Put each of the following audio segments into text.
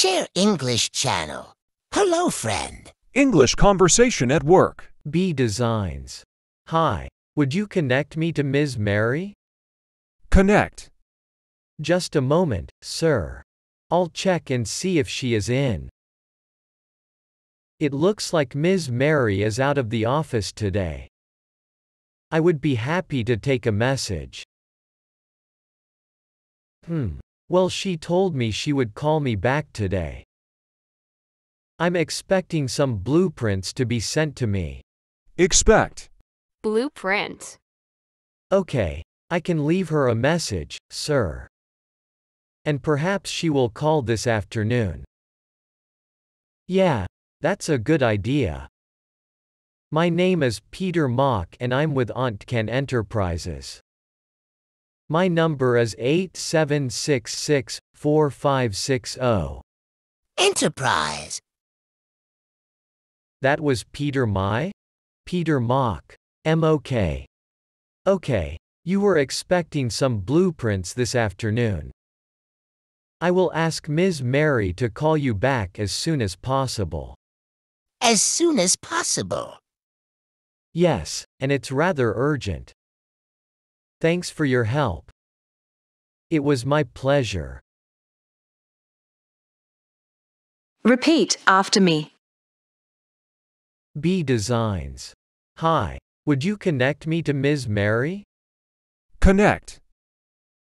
SHARE ENGLISH channel. Hello, friend. English conversation at work. B Designs. Hi. Would you connect me to Ms. Mary? Connect. Just a moment, sir. I'll check and see if she is in. It looks like Ms. Mary is out of the office today. I would be happy to take a message. Well, she told me she would call me back today. I'm expecting some blueprints to be sent to me. Expect. Blueprint. Okay, I can leave her a message, sir. And perhaps she will call this afternoon. Yeah. That's a good idea. My name is Peter Mok and I'm with AntKen Enterprises. My number is 8766-4560. Enterprise. That was Peter Mok. M-O-K. Okay, you were expecting some blueprints this afternoon. I will ask Ms. Mary to call you back as soon as possible. As soon as possible. Yes, and it's rather urgent. Thanks for your help. It was my pleasure. Repeat after me. B Designs. Hi, would you connect me to Ms. Mary? Connect.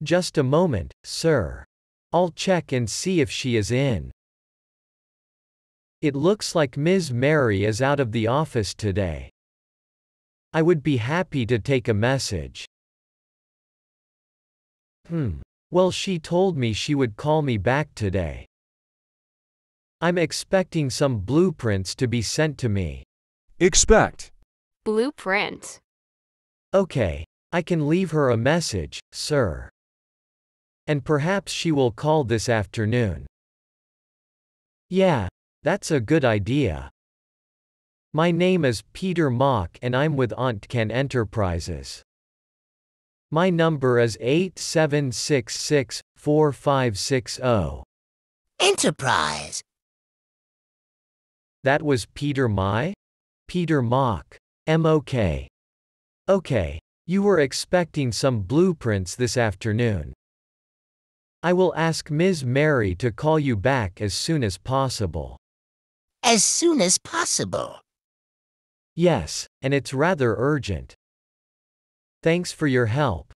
Just a moment, sir. I'll check and see if she is in. It looks like Ms. Mary is out of the office today. I would be happy to take a message. Well, she told me she would call me back today. I'm expecting some blueprints to be sent to me. Expect. Blueprint. Okay, I can leave her a message, sir. And perhaps she will call this afternoon. Yeah. That's a good idea. My name is Peter Mok and I'm with AntKen Enterprises. My number is 8766-4560. Enterprise. That was Peter Mok. M-O-K. Okay, you were expecting some blueprints this afternoon. I will ask Ms. Mary to call you back as soon as possible. As soon as possible. Yes, and it's rather urgent. Thanks for your help.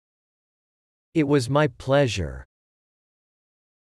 It was my pleasure.